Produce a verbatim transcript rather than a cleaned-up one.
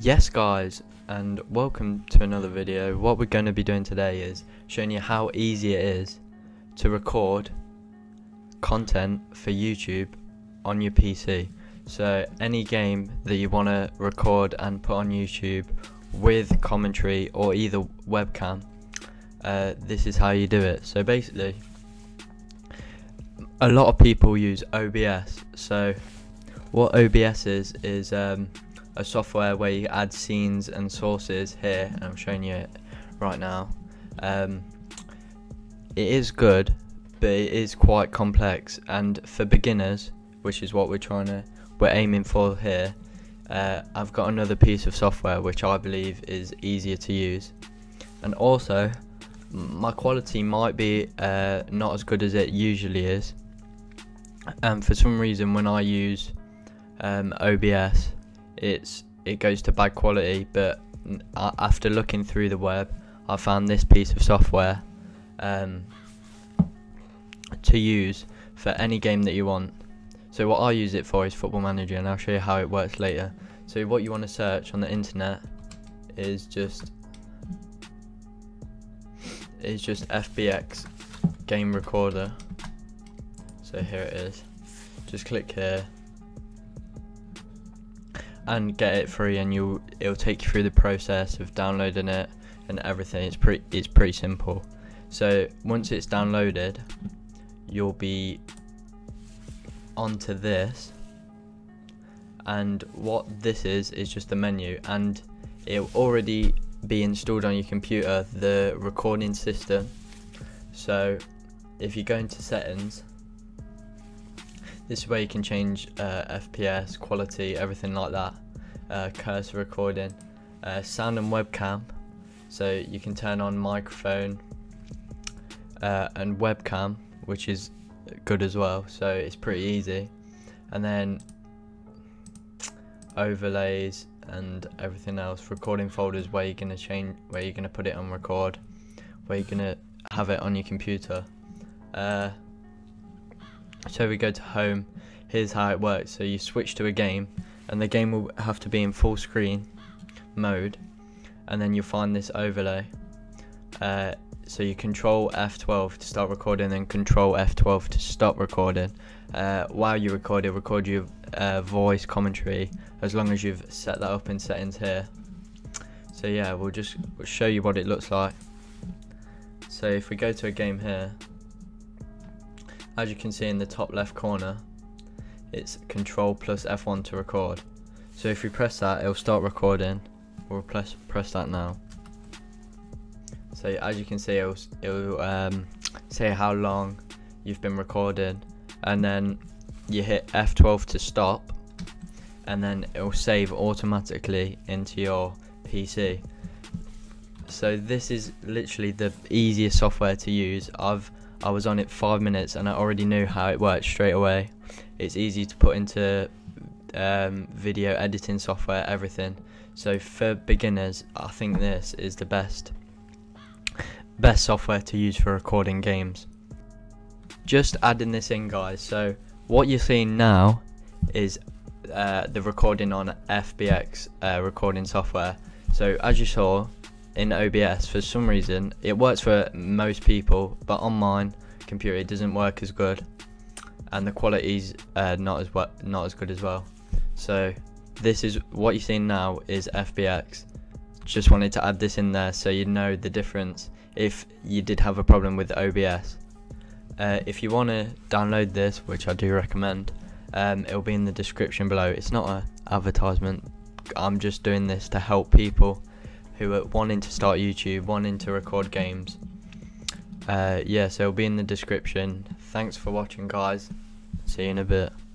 Yes guys, and welcome to another video. What we're going to be doing today is showing you how easy it is to record content for YouTube on your P C. So any game that you want to record and put on YouTube with commentary or either webcam, uh, this is how you do it. So basically, a lot of people use O B S. So what O B S is, is um, a software where you add scenes and sources here, and I'm showing you it right now. Um, it is good, but it is quite complex, and for beginners, which is what we're trying to, we're aiming for here, uh, I've got another piece of software which I believe is easier to use, and also my quality might be uh, not as good as it usually is, and for some reason when I use um, O B S, It's it goes to bad quality, but after looking through the web, I found this piece of software um, to use for any game that you want. So what I use it for is Football Manager, and I'll show you how it works later. So what you want to search on the internet is just is just F B X Game Recorder. So here it is. Just click here and get it free, and you it'll take you through the process of downloading it and everything. It's pretty it's pretty simple. So once it's downloaded, you'll be onto this, and what this is is just the menu, and it'll already be installed on your computer, the recording system. So if you go into settings, this is where you can change uh, F P S, quality, everything like that, uh, cursor recording, uh, sound and webcam, so you can turn on microphone uh, and webcam, which is good as well, so it's pretty easy, and then overlays and everything else, recording folders where you're going to change, where you're going to put it on record, where you're going to have it on your computer. Uh, So we go to home. Here's how it works. So you switch to a game, and the game will have to be in full screen mode, and then you'll find this overlay. Uh, so you control F twelve to start recording, then control F twelve to stop recording. Uh, while you record, it record your uh, voice commentary, as long as you've set that up in settings here. So yeah, we'll just we'll show you what it looks like. So if we go to a game here, as you can see in the top left corner, it's control plus F one to record. So if you press that, it'll start recording. We'll press, press that now. So as you can see, it'll, it'll um, say how long you've been recording, and then you hit F twelve to stop, and then it'll save automatically into your P C. So this is literally the easiest software to use. I've I was on it five minutes and I already knew how it worked straight away. It's easy to put into um, video editing software, everything. So for beginners, I think this is the best, best software to use for recording games. Just adding this in guys, so what you're seeing now is uh, the recording on F B X uh, recording software. So as you saw, in O B S, for some reason it works for most people, but on mine computer it doesn't work as good, and the quality's uh, not as well, not as good as well. So this is what you're seeing now is F B X. Just wanted to add this in there so you know the difference if you did have a problem with O B S. Uh, if you want to download this, which I do recommend, um, it'll be in the description below. It's not an advertisement. I'm just doing this to help people who are wanting to start YouTube, wanting to record games. Uh, yeah, so it'll be in the description. Thanks for watching guys, see you in a bit.